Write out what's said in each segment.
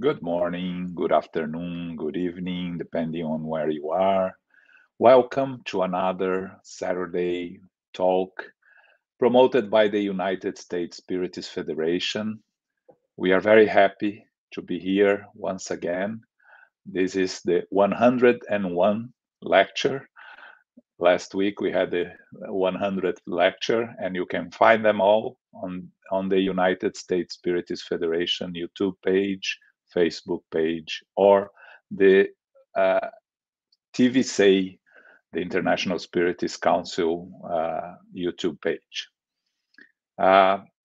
Good morning, good afternoon, good evening, depending on where you are. Welcome to another Saturday talk promoted by the United States Spiritist Federation. We are very happy to be here once again. This is the 101 lecture. Last week we had the 100th lecture, and you can find them all on the United States Spiritist Federation YouTube page, Facebook page, or the TVSA, the International Spiritist Council YouTube page.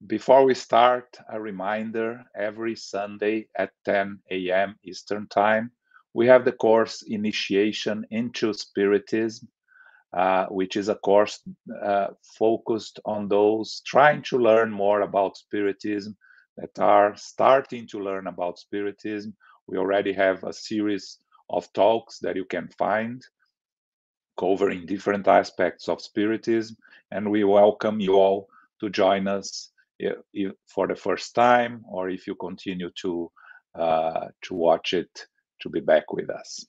Before we start, a reminder, every Sunday at 10 a.m. Eastern Time, we have the course Initiation into Spiritism, which is a course focused on those trying to learn more about Spiritism, that are starting to learn about Spiritism. We already have a series of talks that you can find covering different aspects of Spiritism, and we welcome you all to join us if for the first time, or if you continue to watch it, to be back with us.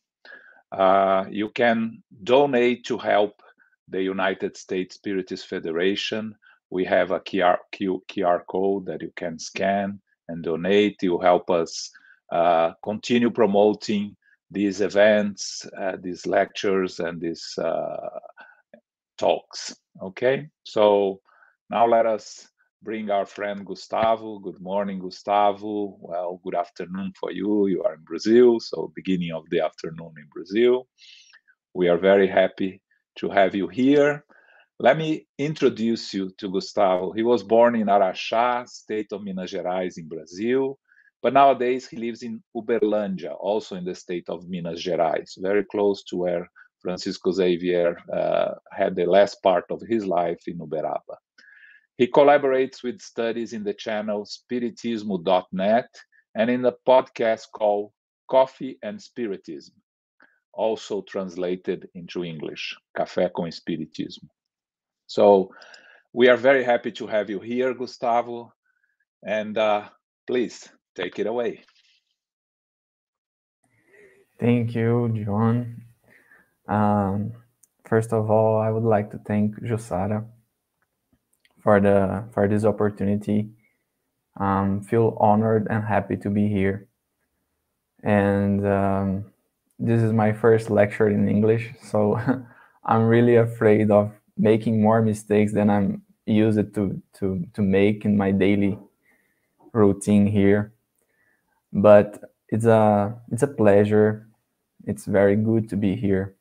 You can donate to help the United States Spiritist Federation. We have a QR code that you can scan and donate. You help us continue promoting these events, these lectures, and these talks. Okay, so now let us bring our friend Gustavo. Good morning, Gustavo. Well, good afternoon for you. You are in Brazil, so beginning of the afternoon in Brazil. We are very happy to have you here. Let me introduce you to Gustavo. He was born in Araxá, state of Minas Gerais in Brazil, but nowadays he lives in Uberlândia, also in the state of Minas Gerais, very close to where Francisco Xavier had the last part of his life in Uberaba. He collaborates with studies in the channel Spiritismo.net and in the podcast called Coffee and Spiritism, also translated into English, Café com Espiritismo. So we are very happy to have you here, Gustavo, and please take it away. Thank you, John. First of all, I would like to thank Jussara for this opportunity. Feel honored and happy to be here. And this is my first lecture in English, so I'm really afraid of making more mistakes than I'm used to make in my daily routine here. But it's a pleasure. It's very good to be here,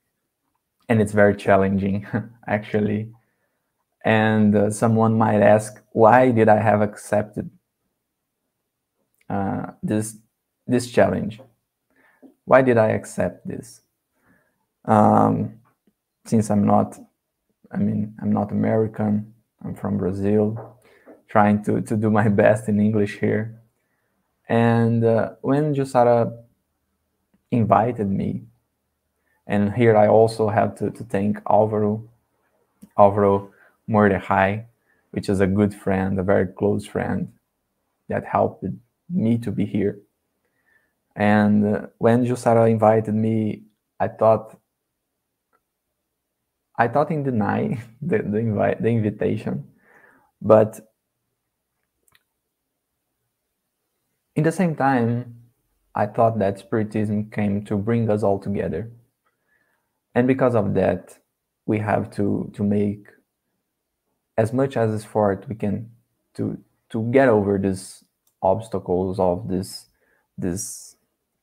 and it's very challenging actually. And someone might ask, why did I have accepted this challenge? Why did I accept this? Since I'm not American, I'm from Brazil, trying to do my best in English here. And when Jussara invited me, and here I also have to thank Alvaro Mordecai, which is a good friend, a very close friend, that helped me to be here. And when Jussara invited me, I thought in denying the invitation, but in the same time, I thought that Spiritism came to bring us all together. And because of that, we have to make as much as effort we can to get over these obstacles of these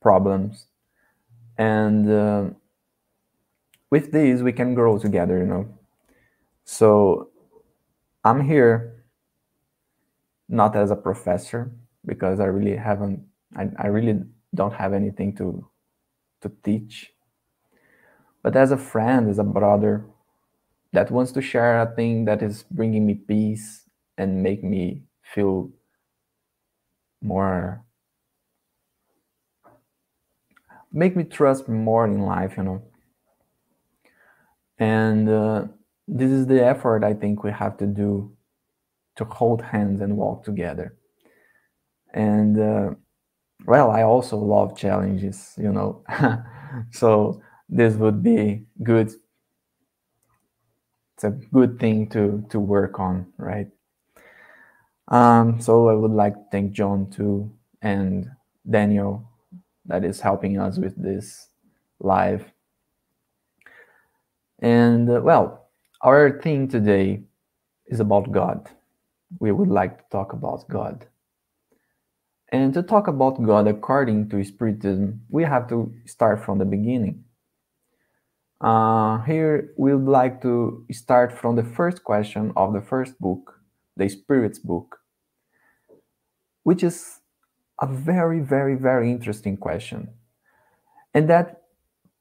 problems. And with these, we can grow together, you know. So I'm here not as a professor, because I really don't have anything to teach, but as a friend, as a brother that wants to share a thing that is bringing me peace and make me feel more, make me trust more in life, you know. And this is the effort I think we have to do, to hold hands and walk together. And well, I also love challenges, you know. So this would be good. It's a good thing to work on, right? So I would like to thank John too, and Daniel, that is helping us with this live. And well, our theme today is about God. We would like to talk about God. And to talk about God according to Spiritism, we have to start from the beginning. Here we would like to start from the first question of the first book, the Spirit's book, which is a very, very, very interesting question. And that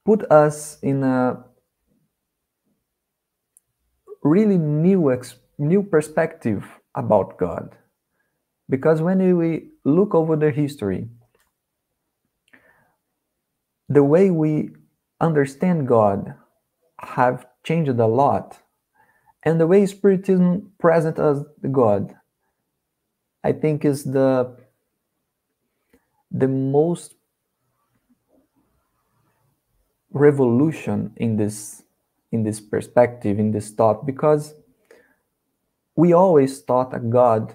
put us in a really new perspective about God. Because when we look over the history, the way we understand God have changed a lot. And the way Spiritism presents us God, I think, is the most revolution in this perspective, in this thought, because we always thought a God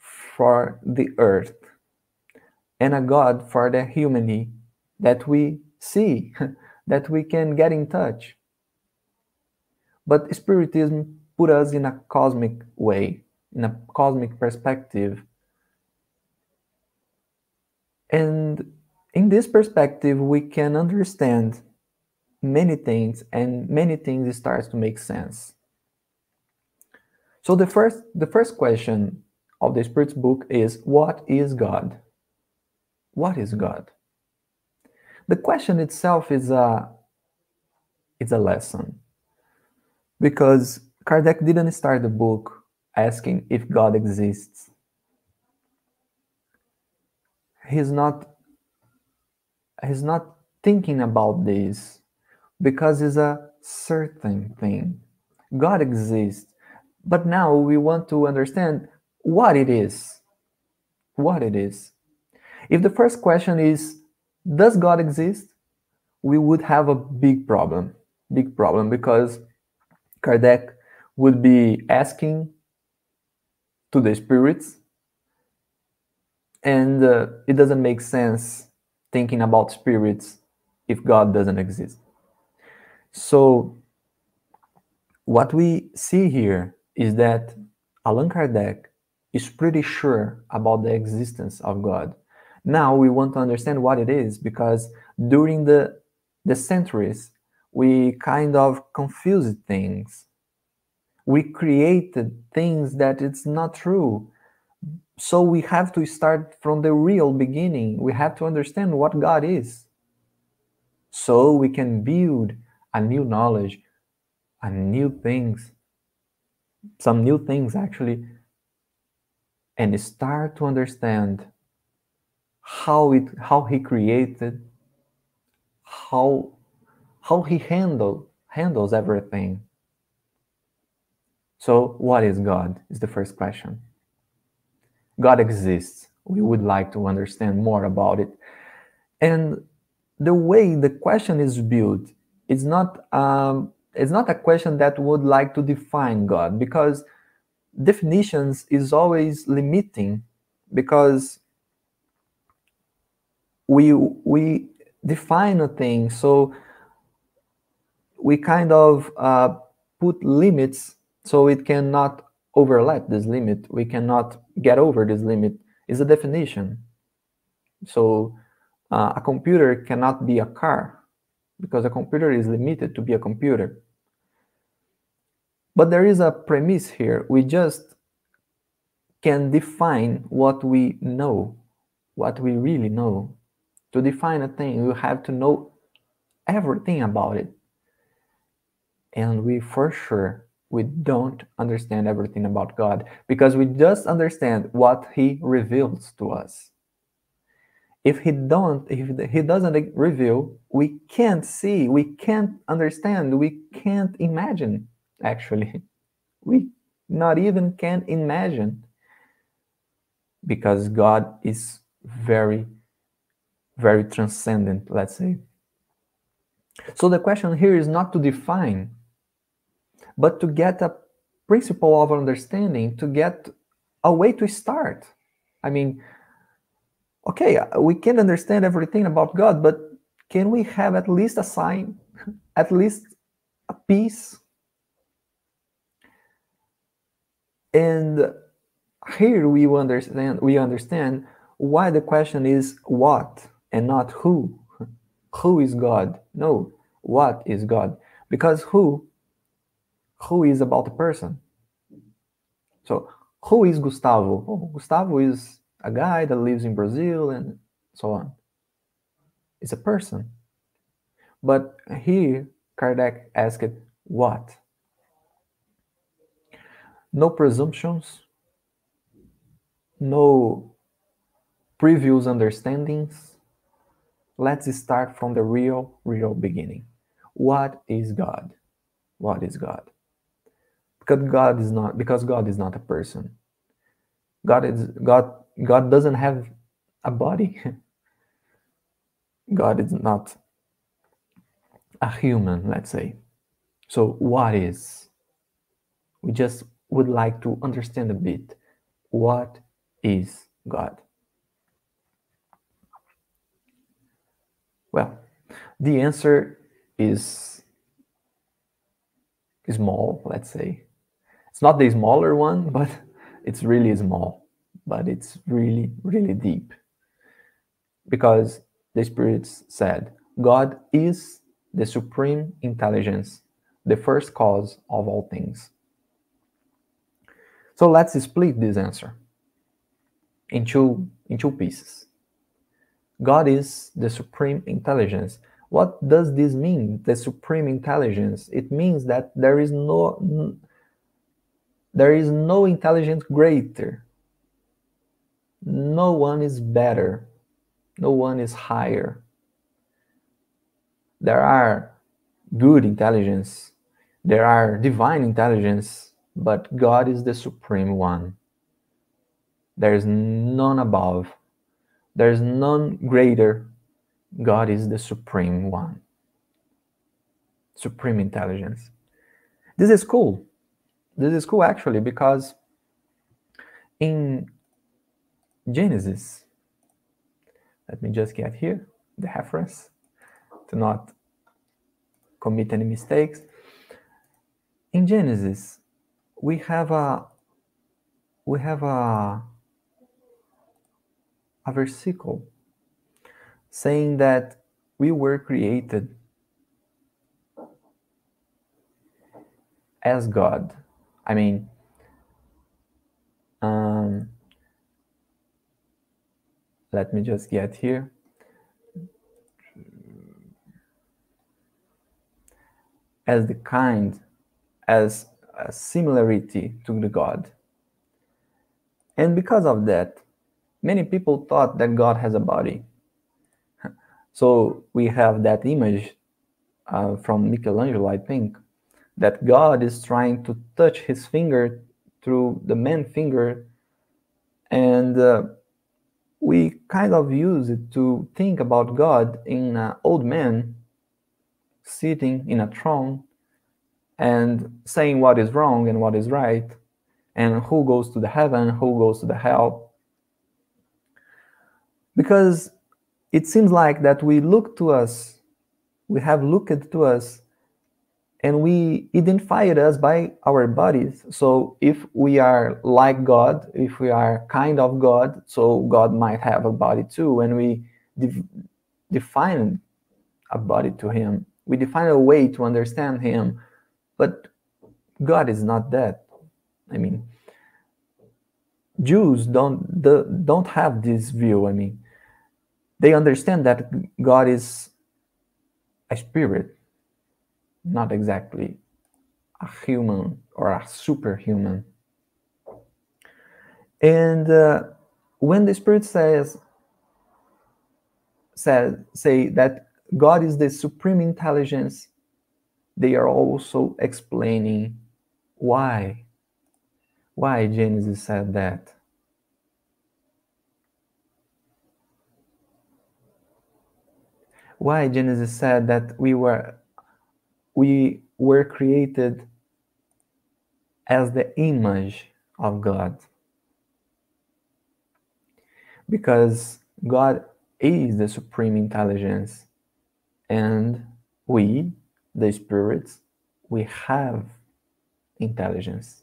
for the earth and a God for the humanity that we see, that we can get in touch. But Spiritism put us in a cosmic way, in a cosmic perspective. And in this perspective, we can understand many things, and many things starts to make sense. So the first question of the Spirit's book is, what is God? What is God? The question itself is a lesson, because Kardec didn't start the book asking if God exists. He's not thinking about this, because it's a certain thing. God exists, but now we want to understand what it is. What it is. If the first question is, does God exist? We would have a big problem, because Kardec would be asking to the spirits, and it doesn't make sense thinking about spirits if God doesn't exist. So what we see here is that Allan Kardec is pretty sure about the existence of God. Now we want to understand what it is, because during the centuries, we kind of confused things. We created things that it's not true. So we have to start from the real beginning. We have to understand what God is, so we can build a new knowledge, a new things, some new things actually, and start to understand how he created, how he handles everything. So what is God is the first question. God exists. We would like to understand more about it. And the way the question is built, it's not a question that would like to define God, because definitions is always limiting, because we define a thing, so we kind of put limits, so it cannot overlap this limit. We cannot get over this limit. It's a definition. So a computer cannot be a car, because a computer is limited to be a computer. But there is a premise here. We just can define what we know, what we really know. To define a thing, you have to know everything about it. And we for sure, we don't understand everything about God, because we just understand what he reveals to us. If he doesn't reveal, we can't see, we can't understand, we can't imagine, actually. We not even can imagine, because God is very, very transcendent, let's say. So the question here is not to define, but to get a principle of understanding, to get a way to start. I mean, okay, we can't understand everything about God, but can we have at least a sign, at least a piece? And here we understand why the question is what and not who. Who is God? No, what is God? Because who is about a person. So who is Gustavo? Oh, Gustavo is a guy that lives in Brazil and so on. It's a person. But here Kardec asked what? No presumptions, no previous understandings. Let's start from the real beginning. What is God? What is God? Because God is not a person. God doesn't have a body. God is not a human, let's say. So what is? We just would like to understand a bit. What is God? Well, the answer is small, let's say. It's not the smaller one, but it's really small. But it's really, really deep. Because the Spirits said, God is the supreme intelligence, the first cause of all things. So let's split this answer in two pieces. God is the supreme intelligence. What does this mean, the supreme intelligence? It means that there is no intelligence greater. No one is better. No one is higher. There are good intelligence. There are divine intelligence. But God is the supreme one. There is none above. There is none greater. God is the supreme one. Supreme intelligence. This is cool. This is cool actually, because in Genesis, let me just get here the reference to not commit any mistakes. In Genesis, we have a versicle saying that we were created as God. I mean, let me just get here. As the kind, as a similarity to the God. And because of that, many people thought that God has a body. So we have that image from Michelangelo, I think, that God is trying to touch his finger through the man finger, and we kind of use it to think about God in an old man sitting in a throne and saying what is wrong and what is right, and who goes to the heaven, who goes to the hell. Because it seems like that we have looked to us, and we identified us by our bodies. So if we are like God, if we are kind of God, so God might have a body too, and we define a body to him. We define a way to understand him. But God is not that. I mean, Jews don't have this view. I mean, they understand that God is a spirit, not exactly a human or a superhuman. And when the Spirit say that God is the supreme intelligence, they are also explaining why Genesis said that. why Genesis said that we were created as the image of God. Because God is the supreme intelligence, and we, the spirits, we have intelligence.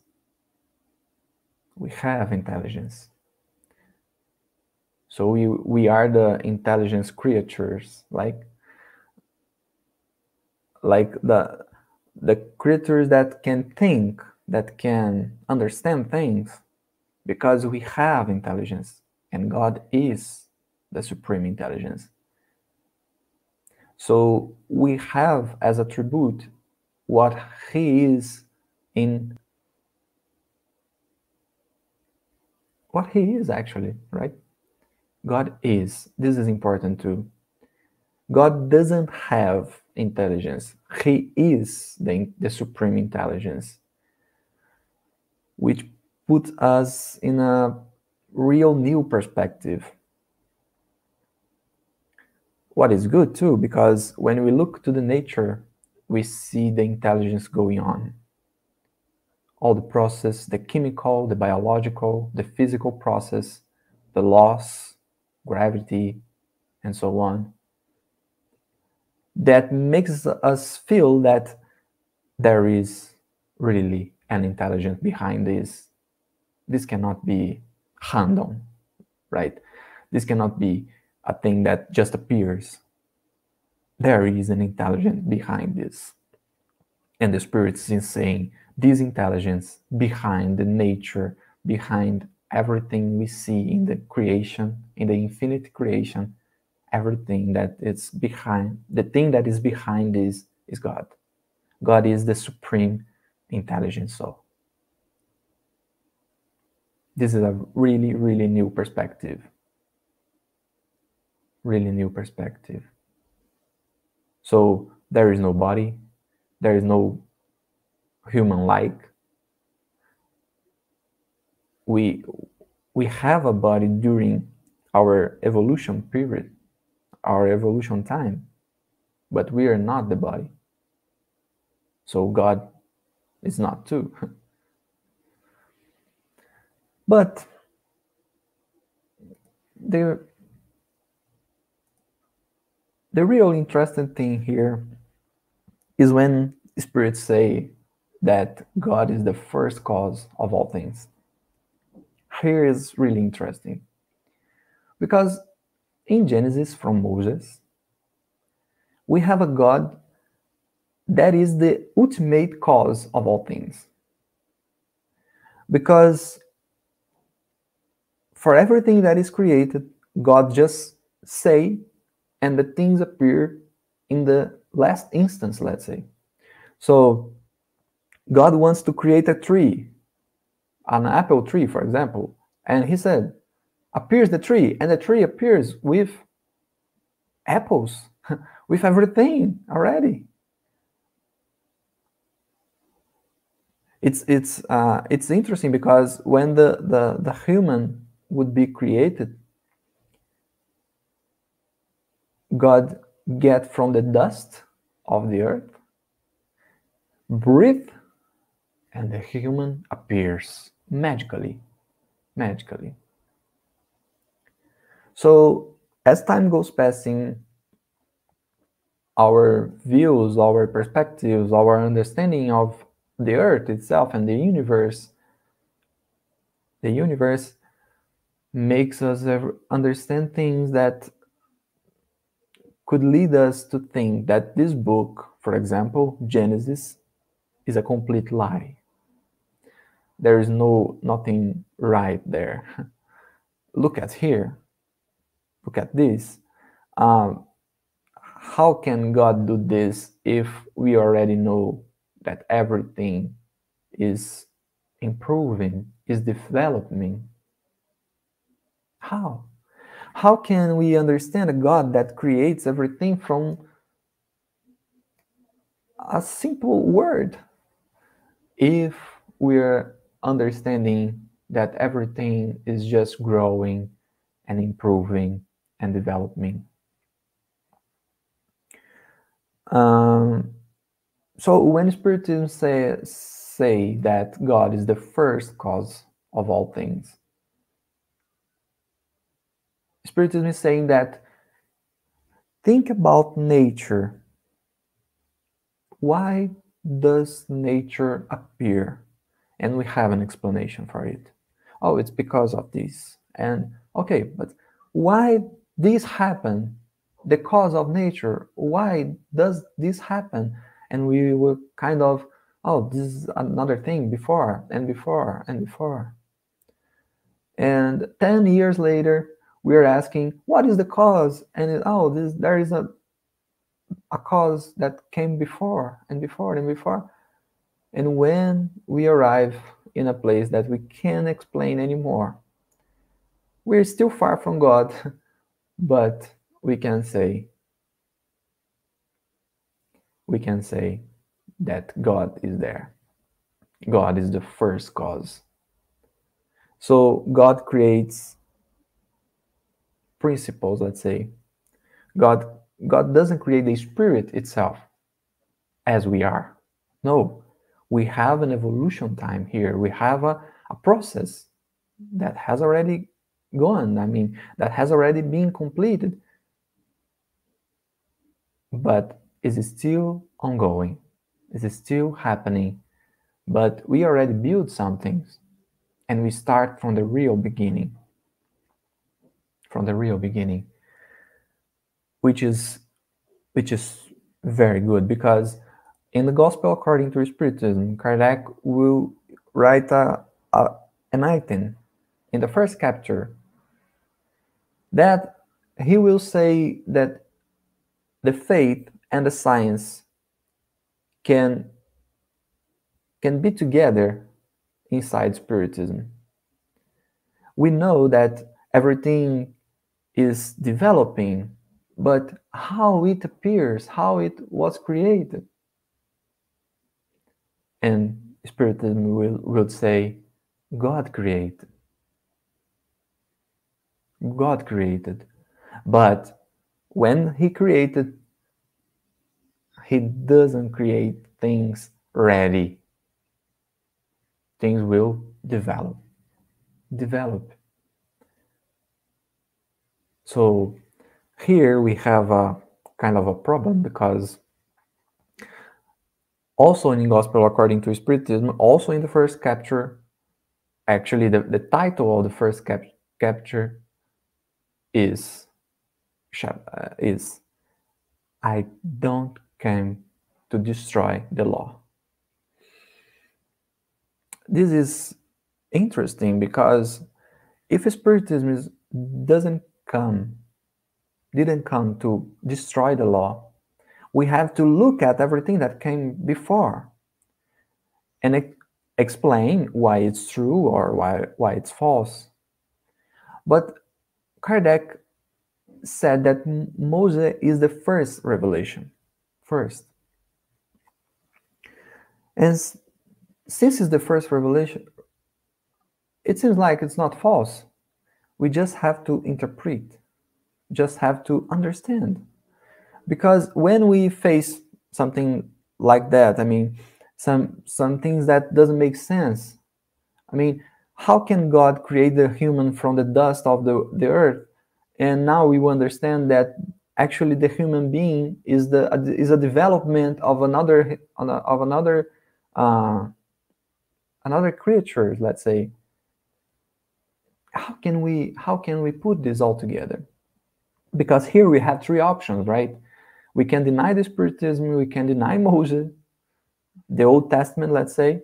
We have intelligence. So we are the intelligence creatures, like the creatures that can think, that can understand things, because we have intelligence, and God is the supreme intelligence. So we have as a tribute what He is in what He is actually, right? God is. This is important too. God doesn't have intelligence. He is the supreme intelligence, which puts us in a real new perspective. What is good too, because when we look to the nature, we see the intelligence going on. All the process, the chemical, the biological, the physical process, the laws, gravity, and so on. That makes us feel that there is really an intelligence behind this. This cannot be random, right? This cannot be a thing that just appears. There is an intelligence behind this. And the Spirit is saying, this intelligence behind the nature, behind everything we see in the creation, in the infinite creation, everything that it's behind, the thing that is behind this is God. God is the supreme intelligence soul. This is a really, really new perspective. Really new perspective. So there is no body, there is no human-like. We have a body during our evolution period, our evolution time, but we are not the body. So God is not too. But the real interesting thing here is when spirits say that God is the first cause of all things. Here is really interesting, because in Genesis from Moses, we have a God that is the ultimate cause of all things. Because for everything that is created, God just say, and the things appear in the last instance, let's say. So God wants to create a tree, an apple tree, for example. And He said, appears the tree. And the tree appears with apples, with everything already. It's interesting, because when the human would be created, God get from the dust of the earth, breathe, and the human appears magically, magically. So as time goes passing, our views, our perspectives, our understanding of the earth itself and the universe makes us understand things that could lead us to think that this book, for example, Genesis, is a complete lie. There is nothing right there. Look at here. Look at this. How can God do this if we already know that everything is improving, is developing? How? How can we understand a God that creates everything from a simple word, if we're understanding that everything is just growing and improving and developing? So when Spiritism say that God is the first cause of all things, Spiritism is saying that think about nature. Why does nature appear? And we have an explanation for it. Oh, it's because of this. And okay, but why this happened? The cause of nature, why does this happen? And we were kind of, oh, this is another thing before and before and before. And 10 years later, we are asking, what is the cause? And it, oh, this, there is a cause that came before and before and before. And when we arrive in a place that we can't explain anymore, we're still far from God, but we can say that God is there. God is the first cause. So God creates principles, let's say. God doesn't create the spirit itself as we are. No, we have an evolution time here. We have a process that has already gone. I mean, that has already been completed, but is still ongoing. It's still happening, but we already build some things, and we start from the real beginning. From the real beginning, which is very good, because in the Gospel according to Spiritism, Kardec will write an item in the first chapter that he will say that the faith and the science can be together inside Spiritism. We know that everything is developing, but how it appears, how it was created. And Spiritism will say, God created. God created. But when he created, he doesn't create things ready. Things will develop. So here we have a kind of a problem, because also in Gospel according to Spiritism, also in the first chapter, actually the title of the first chapter is I don't came to destroy the law. This is interesting, because if Spiritism didn't come to destroy the law, we have to look at everything that came before and explain why it's true or why it's false. But Kardec said that Moses is the first revelation. First. And since it's the first revelation, it seems like it's not false. We just have to interpret, just have to understand. Because when we face something like that, I mean, some things that doesn't make sense. I mean, how can God create the human from the dust of the earth? And now we understand that actually the human being is a development of another creature, let's say. How can we put this all together? Because here we have three options, right? We can deny the Spiritism, we can deny Moses, the Old Testament, let's say,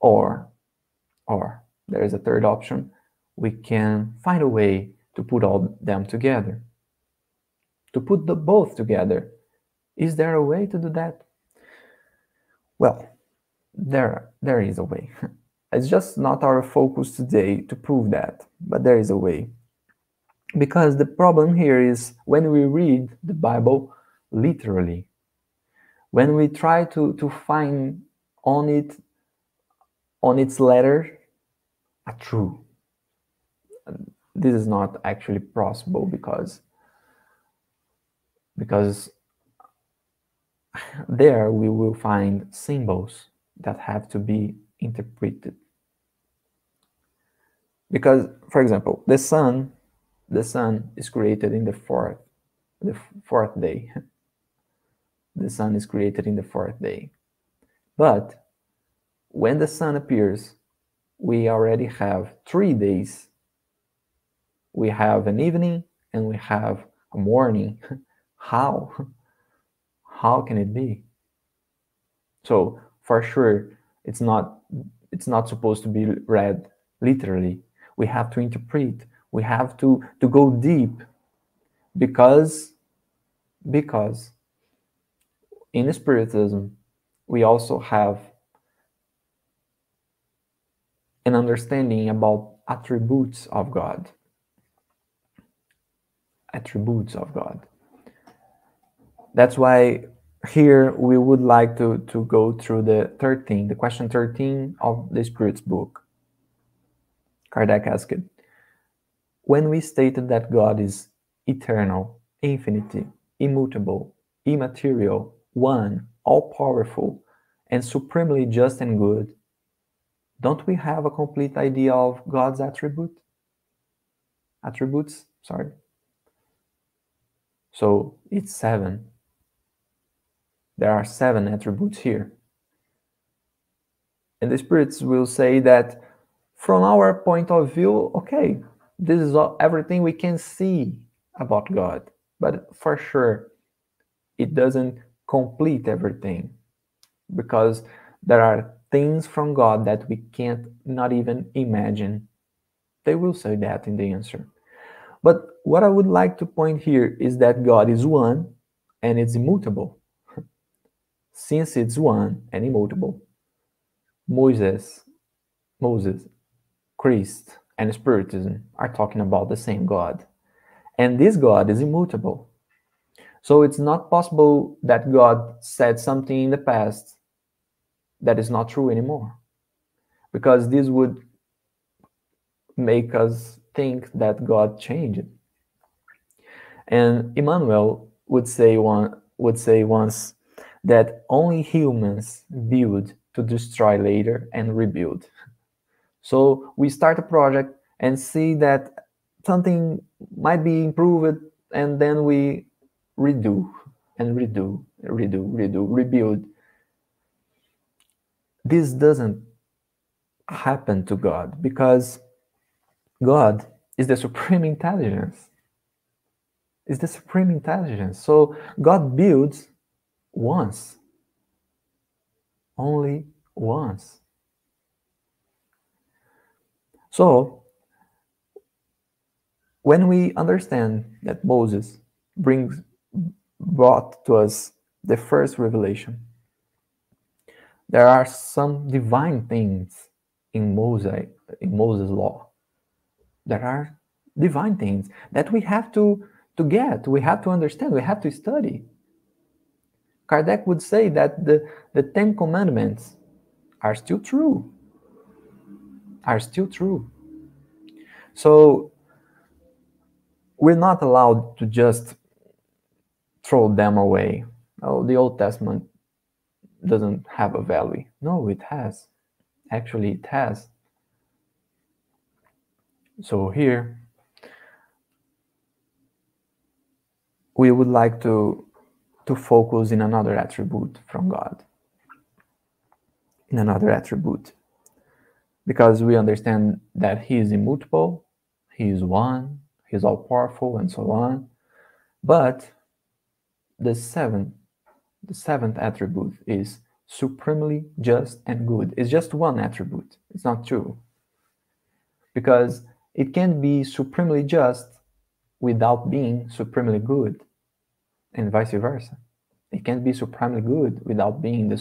or there is a third option. We can find a way to put all them together. To put the both together. Is there a way to do that? Well, there is a way. It's just not our focus today to prove that, but there is a way. Because the problem here is when we read the Bible literally, when we try to find on its letter a truth. This is not actually possible, because there we will find symbols that have to be interpreted. Because, for example, the sun is created in the fourth day. The sun is created in the fourth day. But when the sun appears, we already have 3 days. We have an evening and we have a morning. How can it be? So, for sure, it's not supposed to be read literally. We have to interpret. We have to go deep, because in Spiritism we also have an understanding about attributes of God. Attributes of God. That's why here we would like to go through the question 13 of the Spirit's book. Kardec asked, when we stated that God is eternal, infinity, immutable, immaterial, one, all-powerful, and supremely just and good, don't we have a complete idea of God's attributes? Sorry. So it's 7. There are 7 attributes here. And the spirits will say that from our point of view, okay, this is everything we can see about God. But for sure, it doesn't complete everything, because there are things from God that we can't not even imagine. They will say that in the answer. But what I would like to point here is that God is one and it's immutable. Since it's one and immutable, Moses, Christ, and Spiritism are talking about the same God. And this God is immutable. So it's not possible that God said something in the past that is not true anymore, because this would make us think that God changed. And Emmanuel would say once that only humans build to destroy later and rebuild. So we start a project and see that something might be improved, and then we redo and redo, rebuild. This doesn't happen to God, because God is the supreme intelligence. Is the supreme intelligence. So God builds once, only once. So when we understand that Moses brought to us the first revelation, there are some divine things in Moses' law. There are divine things that we have to get, we have to understand, we have to study. Kardec would say that the 10 commandments are still true. So we're not allowed to just throw them away. Oh, the Old Testament doesn't have a value. No, it has. Actually, it has. So here, we would like to focus in another attribute from God, in another attribute, because we understand that He is immutable, He is one, He is all-powerful, and so on. But the seventh attribute is supremely just and good. It's just one attribute. It's not two, because it can't be supremely just without being supremely good, and vice versa. It can't be supremely good without being the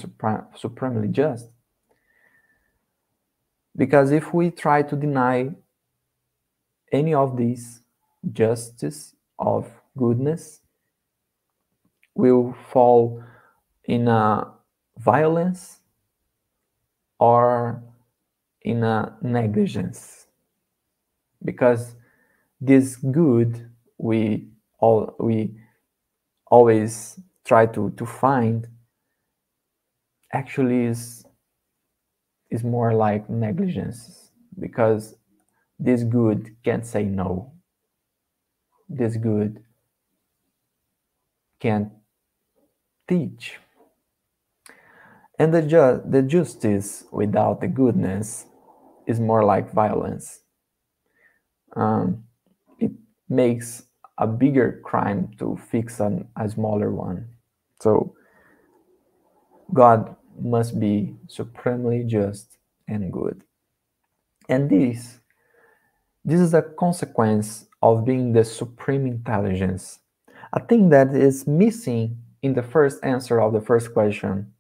supremely just. Because if we try to deny any of these justice of goodness, we'll fall in a violence or in a negligence. Because this good we always try to find actually is more like negligence, because this good can't say no. This good can't teach. And the justice without the goodness is more like violence. It makes a bigger crime to fix a smaller one. So God must be supremely just and good. And this is a consequence of being the supreme intelligence, a thing that is missing in the first answer of the first question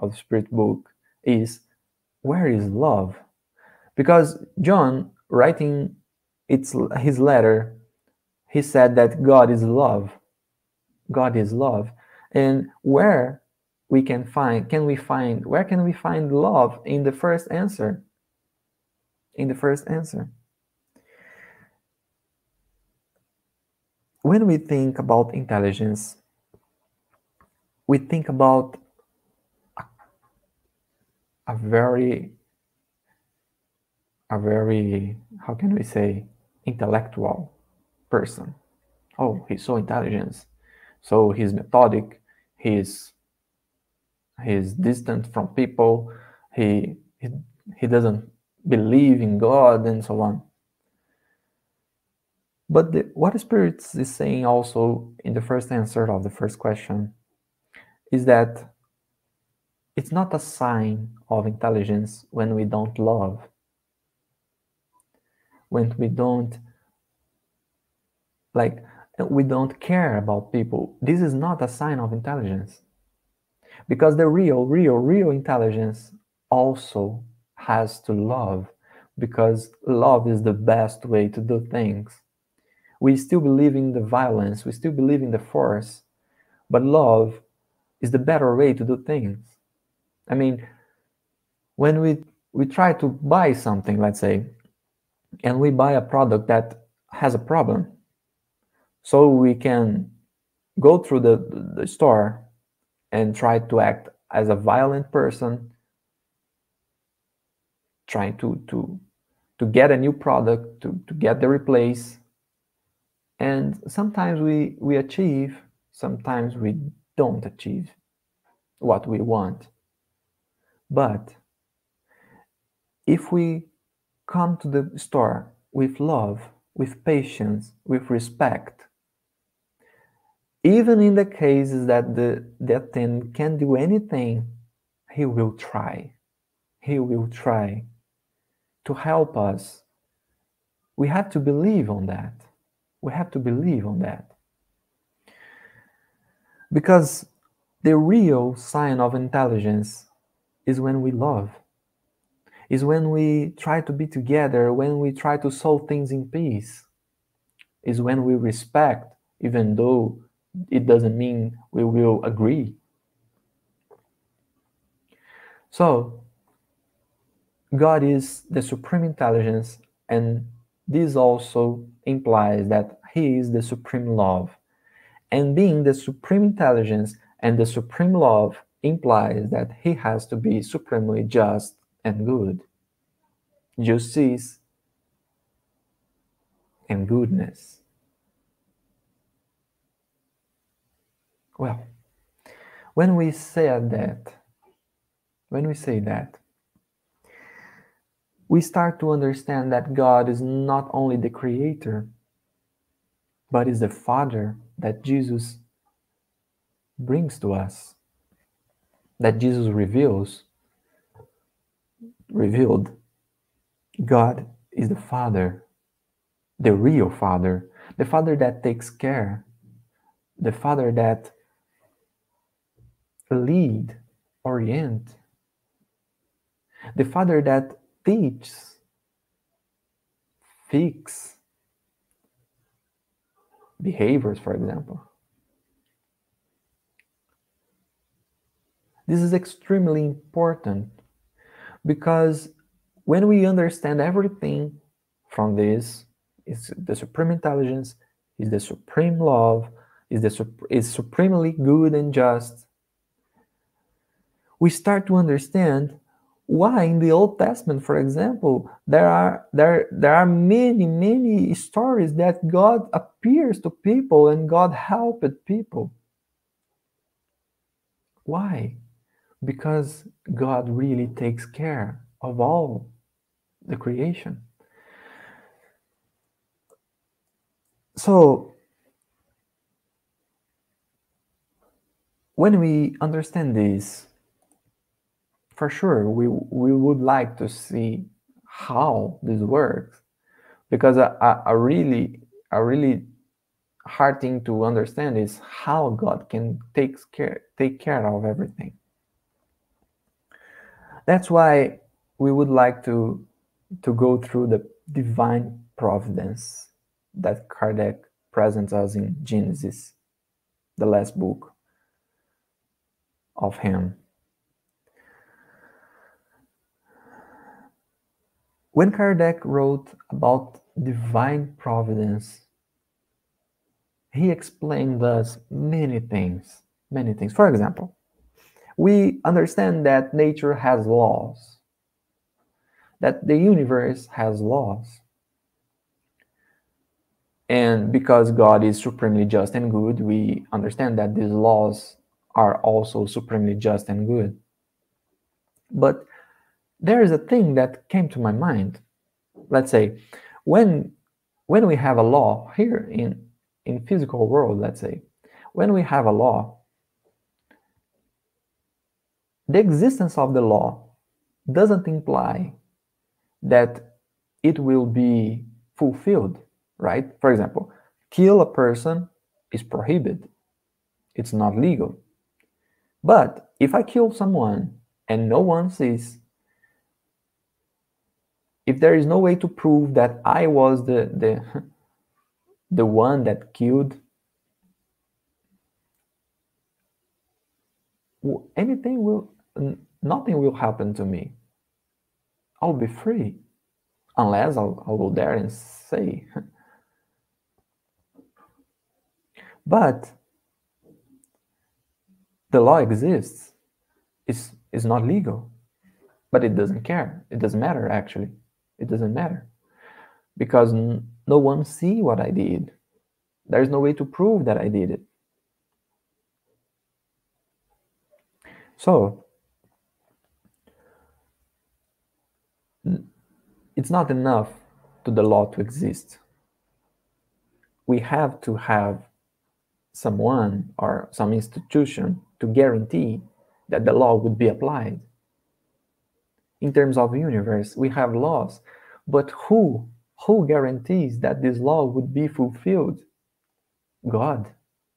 of the Spirit book is, where is love? Because John, writing his letter, he said that God is love. God is love. And where can we find love in the first answer? In the first answer. When we think about intelligence, we think about a very, how can we say, intellectual person. Oh, he's so intelligent, so he's methodic, he's distant from people, he doesn't believe in God, and so on. But what Spirit is saying also in the first answer of the first question is that it's not a sign of intelligence when we don't love, when we don't care about people. This is not a sign of intelligence, because the real intelligence also has to love, because love is the best way to do things. We still believe in the violence, we still believe in the force, but love is the better way to do things. I mean, when we try to buy something, let's say, and we buy a product that has a problem, so we can go through the store and try to act as a violent person, trying to get a new product, to get the replace. And sometimes we achieve, sometimes we don't achieve what we want. But if we come to the store with love, with patience, with respect, even in the cases that the attendant can't do anything, he will try. He will try to help us. We have to believe on that. We have to believe on that. Because the real sign of intelligence is when we love, is when we try to be together, when we try to solve things in peace, is when we respect, even though it doesn't mean we will agree. So, God is the supreme intelligence, and this also implies that He is the supreme love. And being the supreme intelligence and the supreme love implies that He has to be supremely just and good. Justice and goodness. Well, when we say that, we start to understand that God is not only the creator, but is the Father that Jesus brings to us, that Jesus revealed. God is the Father, the real Father, the Father that takes care, the Father that leads, orients, the Father that teaches, fix behaviors, for example. This is extremely important, because when we understand everything from this, is the supreme intelligence, is the supreme love, is supremely good and just, we start to understand why in the Old Testament, for example, there are many stories that God appears to people and God helped people. Why? Because God really takes care of all the creation. So, when we understand this, for sure, we would like to see how this works, because a really hard thing to understand is how God can take care of everything. That's why we would like to go through the divine providence that Kardec presents us in Genesis, the last book of him. When Kardec wrote about divine providence, he explained us many things. For example, we understand that nature has laws, that the universe has laws. And because God is supremely just and good, we understand that these laws are also supremely just and good. But there is a thing that came to my mind. Let's say, when we have a law here in physical world, let's say, when we have a law, the existence of the law doesn't imply that it will be fulfilled, right? For example, kill a person is prohibited. It's not legal. But if I kill someone and no one sees, if there is no way to prove that I was the one that killed, nothing will happen to me. I'll be free, unless I'll go there and say. But the law exists. It's not legal, but it doesn't care. It doesn't matter, actually. It doesn't matter, because no one see what I did. There is no way to prove that I did it. So, it's not enough to the law to exist. We have to have someone or some institution to guarantee that the law would be applied. In terms of the universe, we have laws, but who guarantees that this law would be fulfilled? God.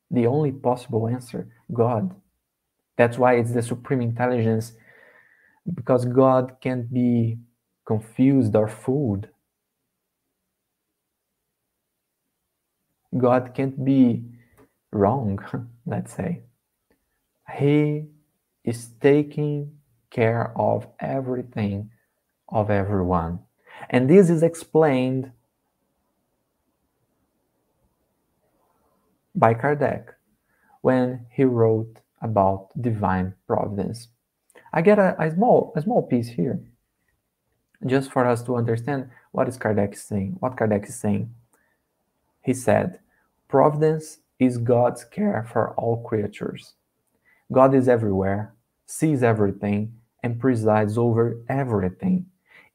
The only possible answer, God. That's why it's the supreme intelligence, because God can't be confused or fooled. God can't be wrong, let's say. He is taking care of everything, of everyone. And this is explained by Kardec when he wrote about divine providence. I get a small piece here, just for us to understand what Kardec is saying. He said, "Providence is God's care for all creatures. God is everywhere, sees everything, and presides over everything,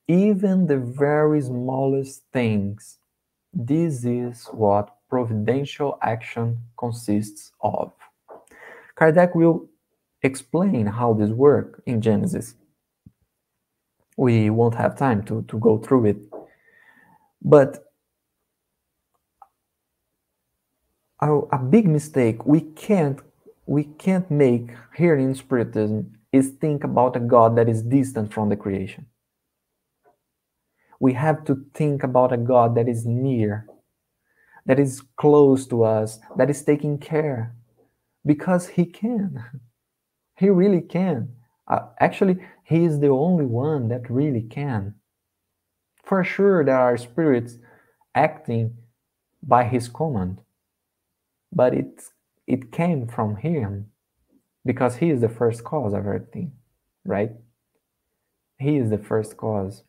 even the very smallest things. This is what providential action consists of." Kardec will explain how this works in Genesis. We won't have time to go through it, but a big mistake we can't make here in Spiritism is think about a God that is distant from the creation. We have to think about a God that is near, that is close to us, that is taking care, because he can. He really can. Actually, he is the only one that really can. For sure, there are spirits acting by his command, but it came from him, because he is the first cause of everything. right? He is the first cause.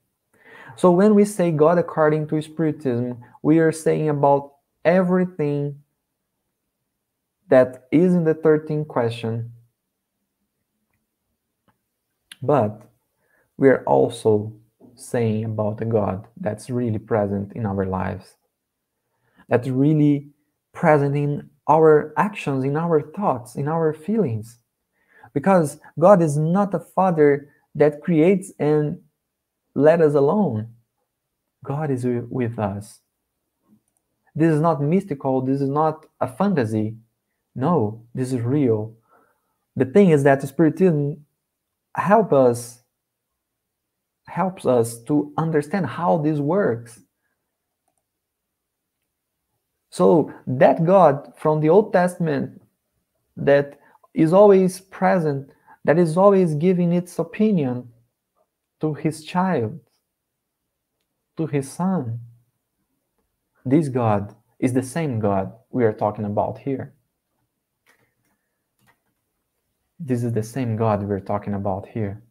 So when we say God according to Spiritism, we are saying about everything that is in the 13th question. But we are also saying about a God that's really present in our lives, that's really present in our actions, in our thoughts, in our feelings. Because God is not a father that creates and let us alone. God is with us. This is not mystical. This is not a fantasy. No, this is real. The thing is that Spiritism helps us to understand how this works. So that God from the Old Testament that is always present, that is always giving its opinion to his child, to his son, this God is the same God we are talking about here. This is the same God we're talking about here.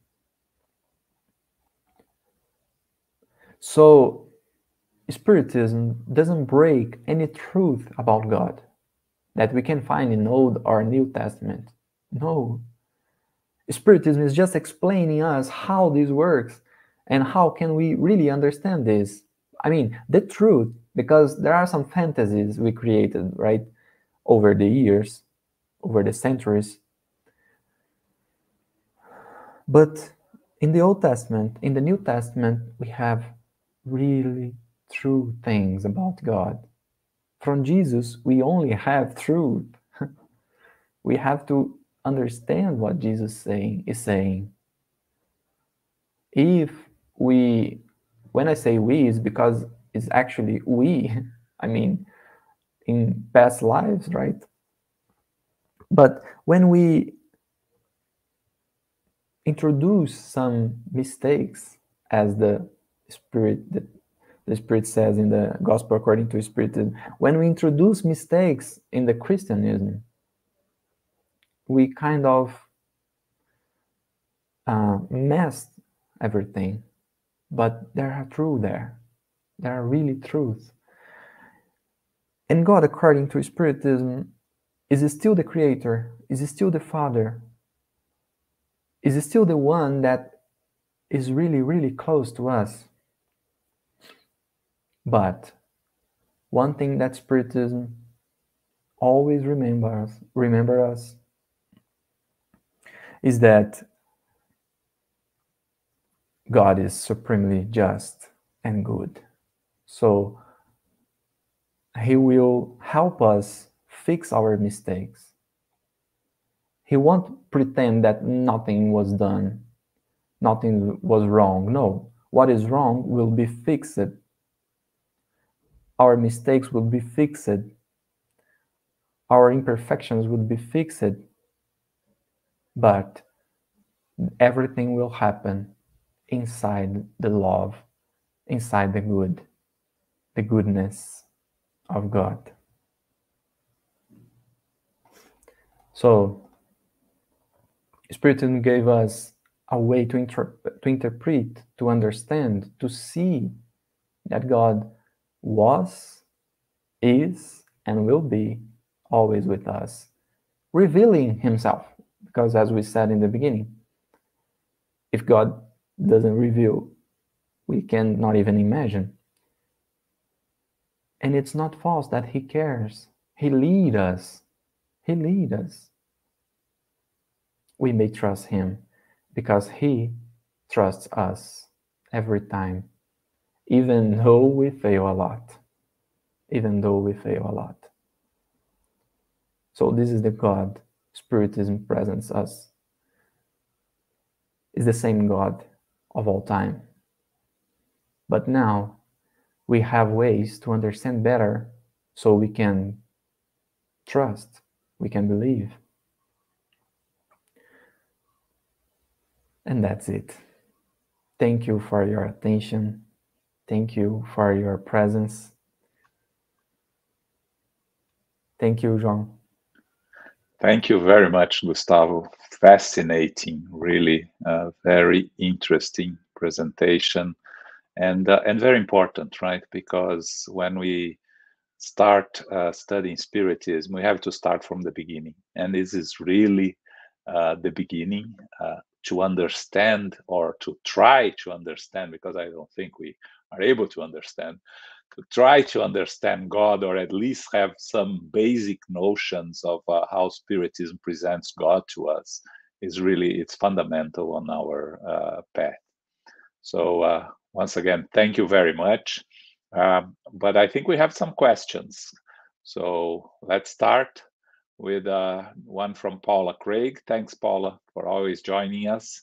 So, Spiritism doesn't break any truth about God that we can find in Old or New Testament. No. Spiritism is just explaining us how this works and how can we really understand this. I mean, the truth, because there are some fantasies we created, right, over the years, over the centuries. But in the Old Testament, in the New Testament, we have really true things about God. From Jesus, we only have truth. We have to understand what Jesus is saying. If we, when I say we, it's because it's actually we. I mean, in past lives, right? But when we introduce some mistakes, as the Spirit says in the Gospel according to Spiritism, when we introduce mistakes in the Christianism, we kind of messed everything. But there are truth there. There are really truths. And God, according to Spiritism, is still the Creator, is still the Father, is still the one that is really, really close to us. But one thing that Spiritism always remembers us, is that God is supremely just and good. So He will help us fix our mistakes. He won't pretend that nothing was done, nothing was wrong. No, what is wrong will be fixed. Our mistakes will be fixed. Our imperfections will be fixed. But everything will happen inside the love, inside the good, the goodness of God. So, Spiritism gave us a way to interpret, to understand, to see that God was, is, and will be always with us, revealing Himself. Because as we said in the beginning, if God doesn't reveal, we cannot even imagine. And it's not false that He cares. He leads us. He leads us. We may trust Him because He trusts us every time, even though we fail a lot. Even though we fail a lot. So this is the God Spiritism presents us. It's the same God of all time. But now we have ways to understand better so we can trust, we can believe. And that's it. Thank you for your attention. Thank you for your presence. Thank you, João. Thank you very much, Gustavo. Fascinating, really, very interesting presentation, and very important, right? Because when we start studying Spiritism, we have to start from the beginning, and this is really the beginning to understand, or to try to understand, because I don't think we are able to understand, to try to understand God, or at least have some basic notions of how Spiritism presents God to us, is really, it's fundamental on our path. So once again, thank you very much. But I think we have some questions. So let's start with one from Paula Craig. Thanks, Paula, for always joining us.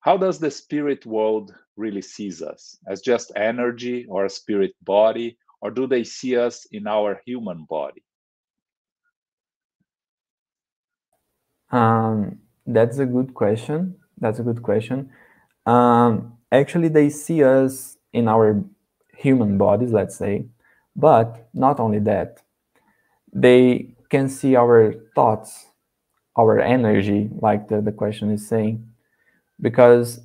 How does the spirit world really sees us? As just energy, or a spirit body, or do they see us in our human body? That's a good question. That's a good question. Actually, they see us in our human bodies, let's say, but not only that. They can see our thoughts, our energy, like the question is saying, because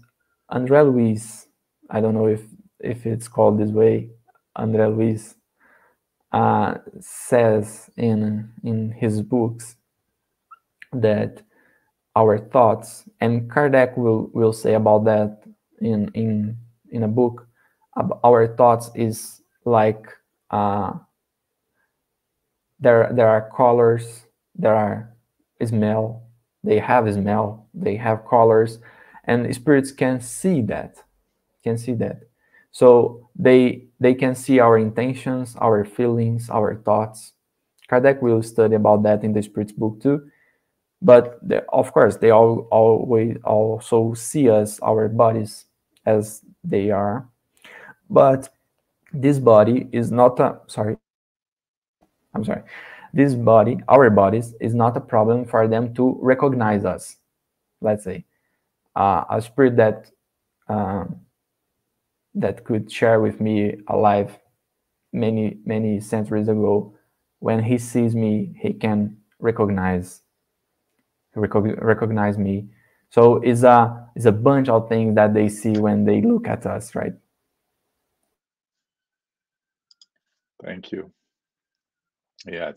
André Luiz, I don't know if it's called this way, André Luiz says in his books that our thoughts, and Kardec will say about that in a book, our thoughts is like there are colors, there are smell, they have smell, they have colors, and spirits can see that, So they can see our intentions, our feelings, our thoughts. Kardec will study about that in the Spirit's book too. But of course, they always also see us, our bodies, as they are. But this body is not a, this body, our bodies, is not a problem for them to recognize us, let's say. A spirit that that could share with me alive many centuries ago, when he sees me, he can recognize me. So it's a bunch of things that they see when they look at us, right? Thank you. Yeah,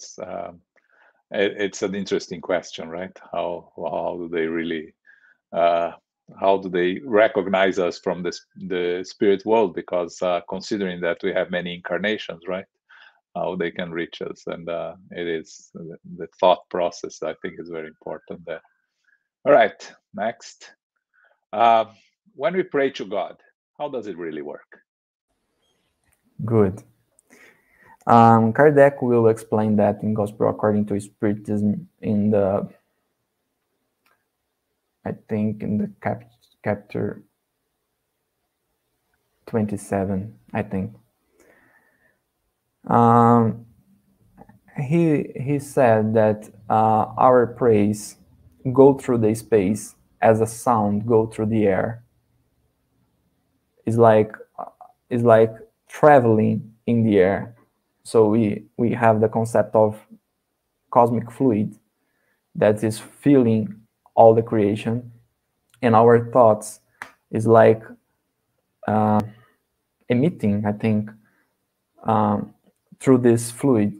it's an interesting question, right? How do they really how do they recognize us from the spirit world? Because considering that we have many incarnations, right? How they can reach us, and it is the thought process, I think, is very important there. All right, next. When we pray to God, how does it really work? Good. Kardec will explain that in Gospel according to Spiritism, in the, I think, in the chapter 27, I think. He said that our praise go through the space as a sound go through the air. It's like traveling in the air. So we have the concept of cosmic fluid that is filling all the creation, and our thoughts is like emitting, I think, through this fluid,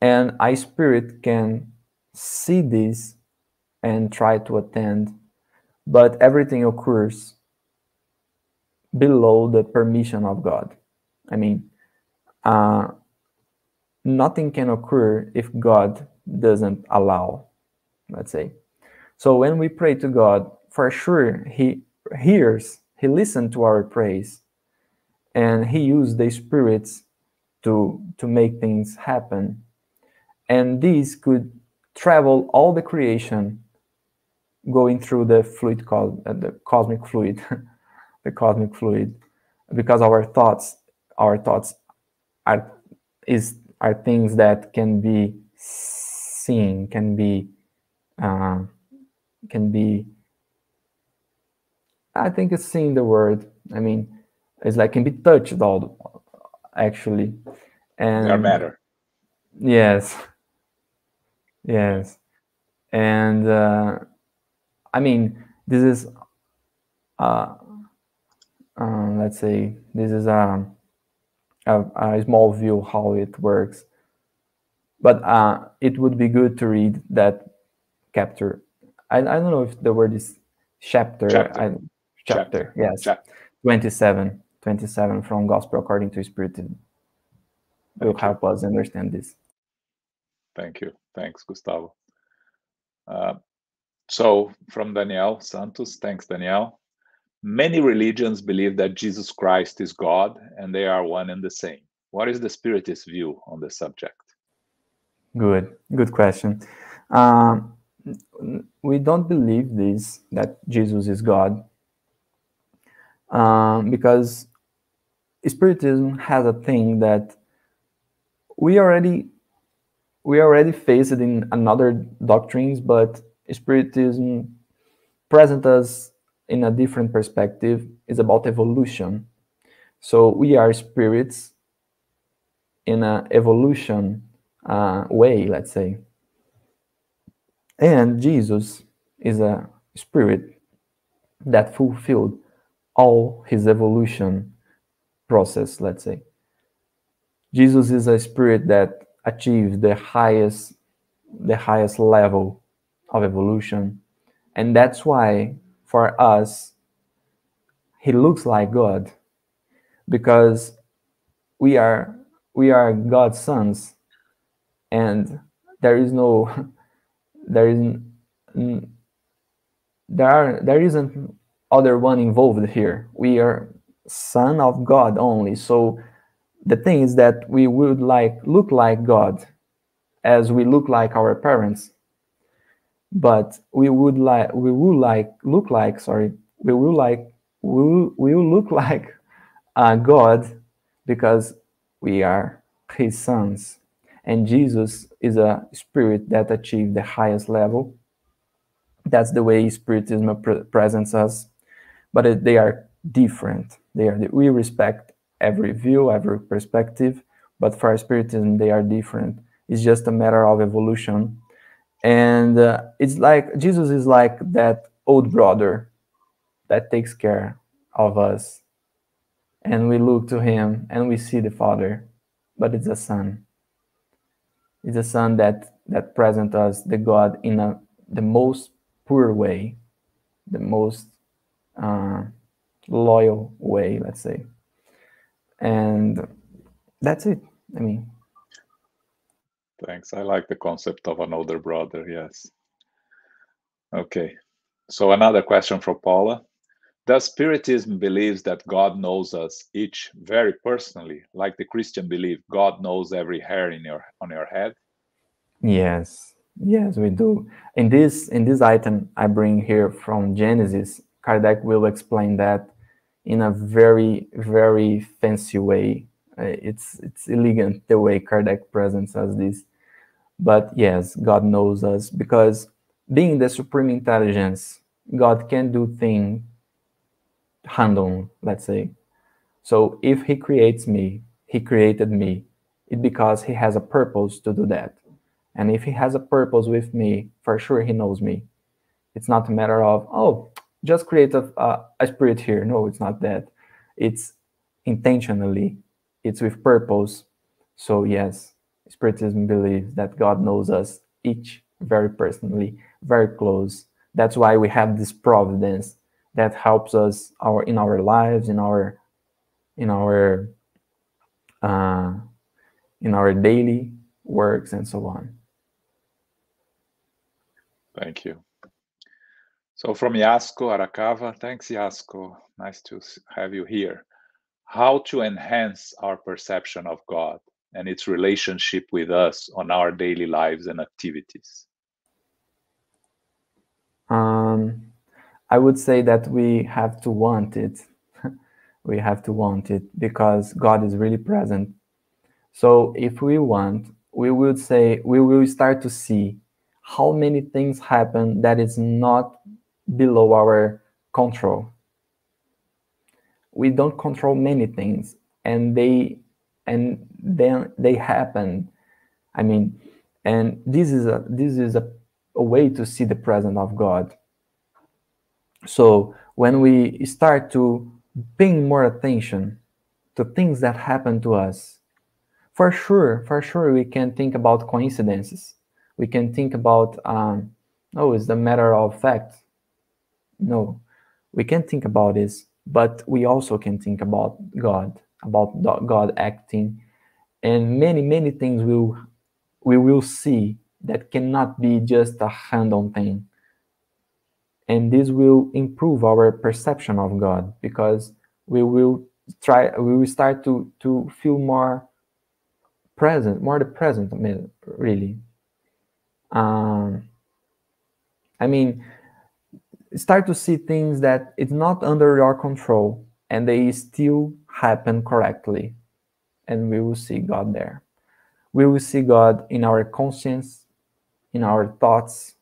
and a spirit can see this and try to attend, but everything occurs below the permission of God. I mean, nothing can occur if God doesn't allow, let's say. So when we pray to God, for sure, he hears, he listens to our praise, and he uses the spirits to make things happen. And these could travel all the creation, going through the fluid, the cosmic fluid, the cosmic fluid, because our thoughts are things that can be seen, can be, I think it's seeing the word, I mean, it's like can be touched all, actually, and they are matter. Yes, And I mean, this is, let's say, this is a small view how it works. But it would be good to read that chapter. I don't know if the word is chapter. Chapter. Yes. Chapter. 27 from Gospel according to Spiritism. Will help us understand this. Thank you. Thanks, Gustavo. So from Daniel Santos, thanks, Daniel. Many religions believe that Jesus Christ is God and they are one and the same. What is the Spiritist view on the subject? Good question. We don't believe this, that Jesus is God, because Spiritism has a thing that we already face it in another doctrines, but Spiritism presents us in a different perspective. It's about evolution. So we are spirits in an evolution way, let's say. And Jesus is a spirit that fulfilled all his evolution process, let's say. Jesus is a spirit that achieved the highest level of evolution. And that's why, for us, he looks like God, because we are God's sons, and there isn't other one involved here. We are son of God only. So the thing is that we would look like God, as we look like our parents. But we will look like God, because we are his sons. And Jesus is a spirit that achieved the highest level. That's the way Spiritism presents us. But they are different. We respect every view, every perspective, but for Spiritism, they are different. It's just a matter of evolution. And it's like Jesus is like that old brother that takes care of us, and we look to him and we see the Father, but it's a son. It's a son that presents us the God in the most pure way, the most loyal way, let's say. And that's it. I mean, thanks. I like the concept of an older brother, yes. Okay, so another question from Paula. Does Spiritism believe that God knows us each very personally, like the Christian belief God knows every hair on your head? Yes, we do. In this item I bring here from Genesis, Kardec will explain that in a very, very fancy way. It's elegant the way Kardec presents us this. But yes, God knows us, because being the supreme intelligence, God can do things random, let's say. So if he creates me, he created me, it's because he has a purpose to do that. And if he has a purpose with me, for sure he knows me. It's not a matter of, oh, just create a spirit here. No, it's not that. It's intentionally. It's with purpose. So yes, Spiritism believes that God knows us each very personally, very close. That's why we have this providence that helps us in our lives, in our daily works and so on. Thank you. So from Yasko Arakawa, thanks Yasko, nice to have you here. How to enhance our perception of God and its relationship with us on our daily lives and activities? I would say that we have to want it. We have to want it, because God is really present. So if we want, we will start to see how many things happen that is not below our control. We don't control many things, and then they happen. I mean, and this is a a way to see the presence of God. So when we start to paying more attention to things that happen to us, for sure we can think about coincidences. We can think about, oh, it's a matter of fact. No, we can think about this, but we also can think about God, about God acting, and many, many things we will see that cannot be just a random thing. And this will improve our perception of God, because we will start to feel more present, more the present, really. I mean, start to see things that it's not under your control and they still happen correctly, and we will see God there. We will see God in our conscience, in our thoughts,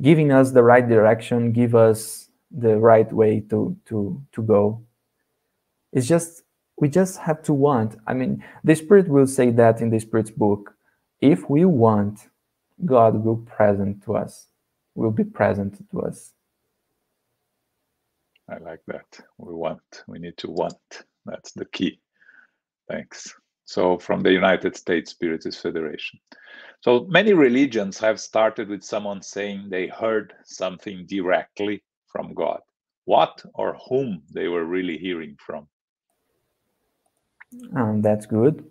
giving us the right direction, give us the right way to go. It's just, we just have to want. I mean, the Spirit will say that in the Spirit's book. If we want, God will be present to us. I like that. We need to want. That's the key. Thanks. So from the United States Spiritist Federation. So many religions have started with someone saying they heard something directly from God. What or whom they were really hearing from? That's good.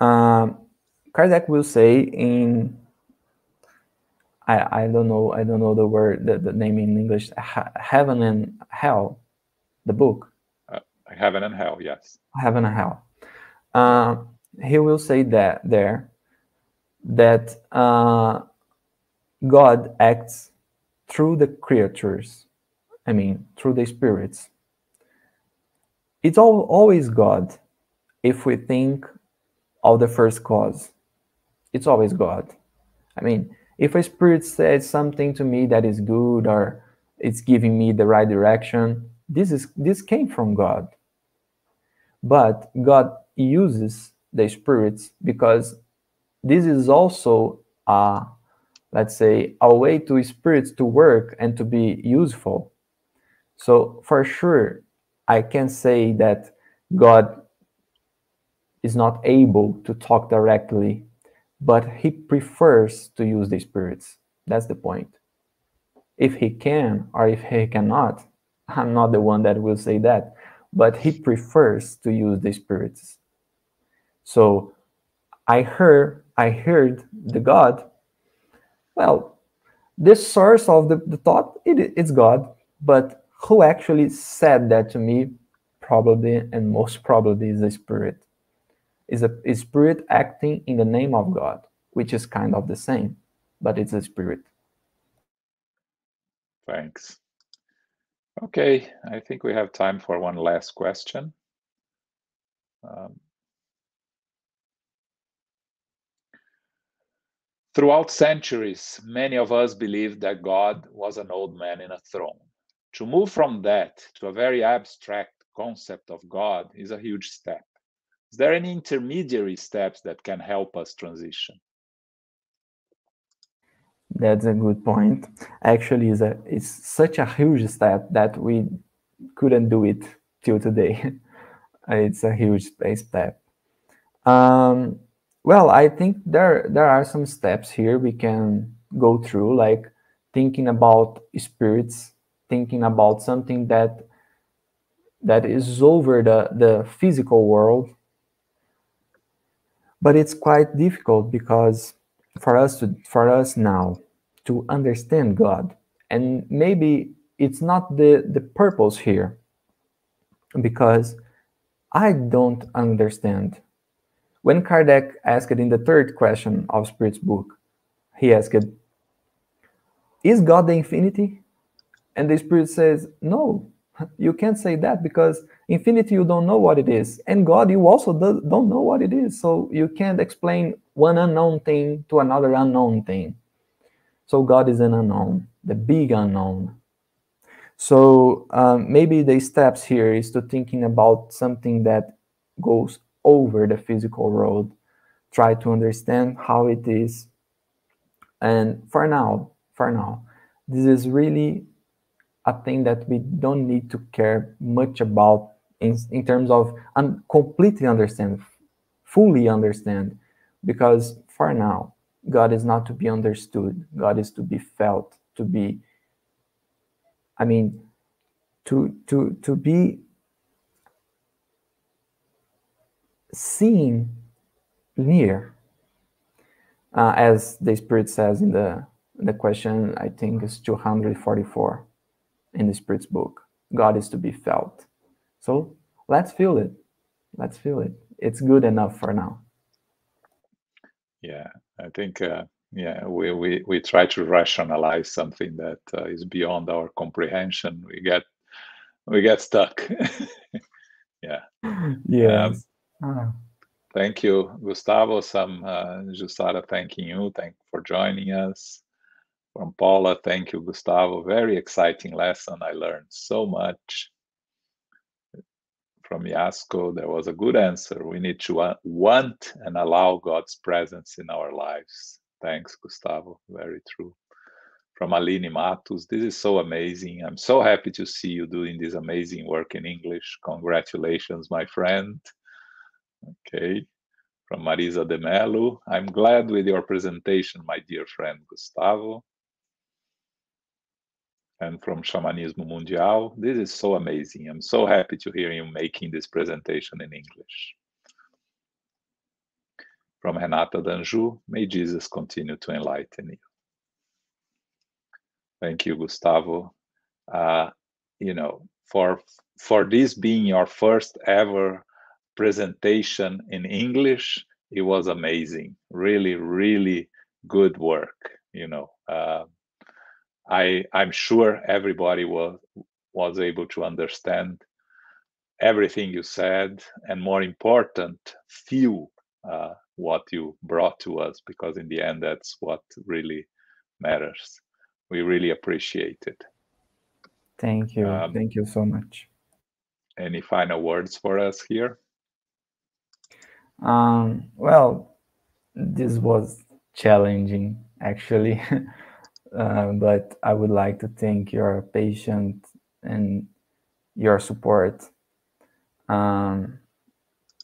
Kardec will say in, I don't know the word, the name in English, Heaven and Hell, the book. Heaven and Hell, yes. Heaven and Hell. He will say that there that God acts through the creatures, I mean through the spirits. It's always God. If we think of the first cause, it's always God. I mean, if a spirit says something to me that is good, or it's giving me the right direction, this came from God. But God uses the spirits because this is also let's say a way to spirits to work and to be useful. So for sure I can say that God is not able to talk directly, but he prefers to use the spirits. That's the point. If he can or if he cannot, I'm not the one that will say that, but he prefers to use the spirits. So I heard the God. Well, this source of the thought, it's God, but who actually said that to me, probably and most probably is the spirit. Is a spirit acting in the name of God, which is kind of the same, but it's a spirit. Thanks. Okay, I think we have time for one last question. Throughout centuries, many of us believed that God was an old man in a throne. To move from that to a very abstract concept of God is a huge step. Is there any intermediary steps that can help us transition? That's a good point. Actually, it's such a huge step that we couldn't do it till today. It's a huge step. Well, I think there are some steps here we can go through, like thinking about spirits, thinking about something that is over the physical world. But it's quite difficult because for us now to understand God, and maybe it's not the purpose here, because I don't understand. When Kardec asked in the third question of Spirit's book, he asked, is God the infinity? And the Spirit says, no, you can't say that, because infinity, you don't know what it is. And God, you also don't know what it is. So you can't explain one unknown thing to another unknown thing. So God is an unknown, the big unknown. So maybe the steps here is to thinking about something that goes over the physical world, try to understand how it is, And for now, this is really a thing that we don't need to care much about in terms of completely understand, fully understand, because for now, God is not to be understood. God is to be felt, to be, I mean, to be seen near, as the Spirit says in the question, I think it's 244 in the Spirit's book. God is to be felt. So let's feel it. Let's feel it. It's good enough for now. Yeah, I think we try to rationalize something that is beyond our comprehension. We get stuck. Yeah. Yeah. Thank you, Gustavo. Some Jussara thanking you. Thank you for joining us. From Paula, thank you, Gustavo. Very exciting lesson. I learned so much. From Yasko, there was a good answer. We need to want and allow God's presence in our lives. Thanks, Gustavo. Very true. From Alini Matus, this is so amazing. I'm so happy to see you doing this amazing work in English. Congratulations, my friend. Okay. From Marisa de Mello, I'm glad with your presentation, my dear friend Gustavo. And from Shamanismo Mundial, this is so amazing. I'm so happy to hear you making this presentation in English. From Renata Danjou, may Jesus continue to enlighten you. Thank you, Gustavo. You know, for this being your first ever presentation in English, it was amazing. Really, really good work, you know. I'm sure everybody was able to understand everything you said, and more important, feel what you brought to us, because in the end, that's what really matters. We really appreciate it. Thank you. Thank you so much. Any final words for us here? Well, this was challenging, actually. But I would like to thank your patience and your support. And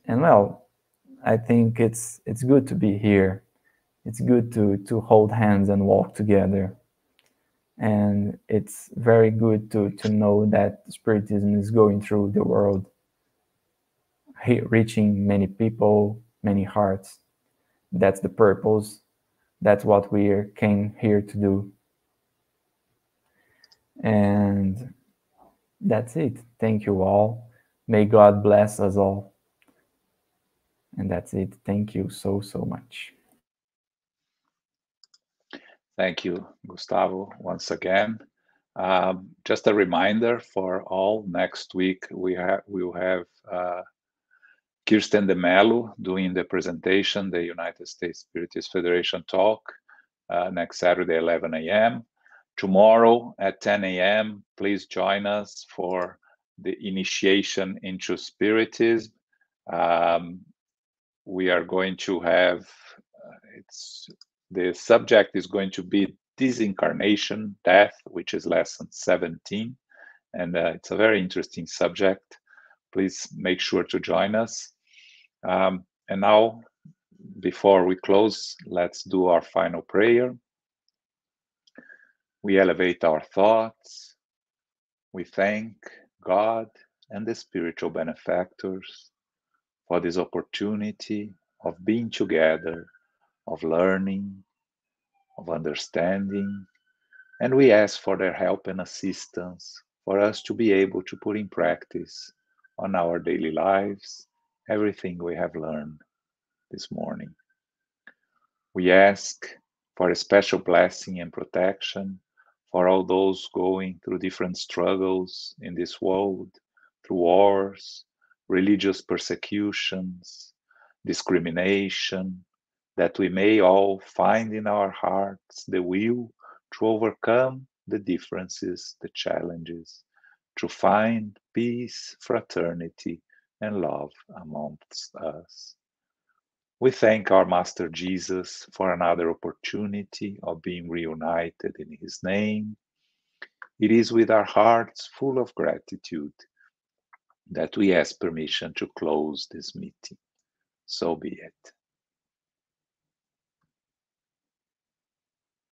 well, I think it's good to be here. It's good to hold hands and walk together. And it's very good to know that Spiritism is going through the world, reaching many people, many hearts. That's the purpose. That's what we came here to do. And that's it. Thank you all. May God bless us all. And that's it. Thank you so, so much. Thank you, Gustavo, once again. Just a reminder for all, next week we will have Kirsten de Mello doing the presentation, the United States Spiritist Federation talk, next Saturday, 11 a.m. Tomorrow at 10 a.m., please join us for the initiation into Spiritism. We are going to have, the subject is going to be disincarnation, death, which is lesson 17. And it's a very interesting subject. Please make sure to join us. And now, before we close, let's do our final prayer. We elevate our thoughts. We thank God and the spiritual benefactors for this opportunity of being together, of learning, of understanding, and we ask for their help and assistance for us to be able to put in practice on our daily lives everything we have learned this morning. We ask for a special blessing and protection for all those going through different struggles in this world, through wars, religious persecutions, discrimination, that we may all find in our hearts the will to overcome the differences, the challenges, to find peace, fraternity, and love amongst us. We thank our Master Jesus for another opportunity of being reunited in his name. It is with our hearts full of gratitude that we ask permission to close this meeting. So be it.